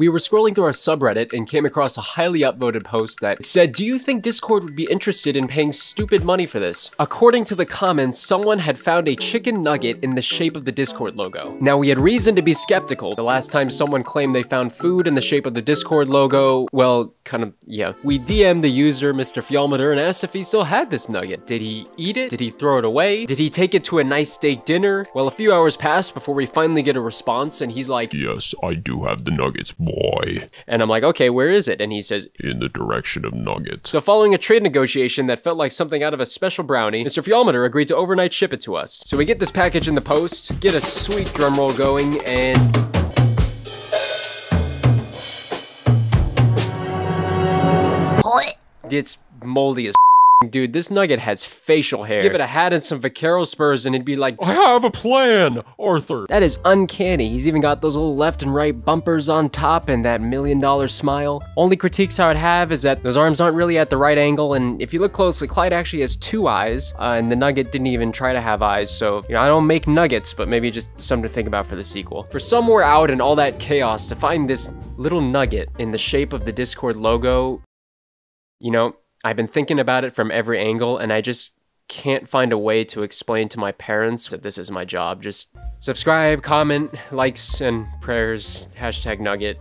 We were scrolling through our subreddit and came across a highly upvoted post that said, "Do you think Discord would be interested in paying stupid money for this?" According to the comments, someone had found a chicken nugget in the shape of the Discord logo. Now, we had reason to be skeptical. The last time someone claimed they found food in the shape of the Discord logo, well, kind of, yeah. We DM'd the user, Mr. Fjallmeter, and asked if he still had this nugget. Did he eat it? Did he throw it away? Did he take it to a nice steak dinner? Well, a few hours passed before we finally get a response, and he's like, "Yes, I do have the nuggets, boy." And I'm like, "Okay, where is it?" And he says, "In the direction of Nugget." So following a trade negotiation that felt like something out of a special brownie, Mr. Fjallmeter agreed to overnight ship it to us. So we get this package in the post, get a sweet drum roll going, and... it's moldy as dude, this nugget has facial hair. Give it a hat and some vaquero spurs and it'd be like, "I have a plan, Arthur." That is uncanny. He's even got those little left and right bumpers on top and that $1 million smile. Only critiques I would have is that those arms aren't really at the right angle, and if you look closely, Clyde actually has two eyes, and the nugget didn't even try to have eyes, so, you know, I don't make nuggets, but maybe just something to think about for the sequel. For somewhere out in all that chaos to find this little nugget in the shape of the Discord logo, you know, I've been thinking about it from every angle, and I just can't find a way to explain to my parents that this is my job. Just subscribe, comment, likes, and prayers, #nugget.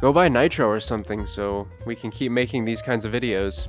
Go buy Nitro or something so we can keep making these kinds of videos.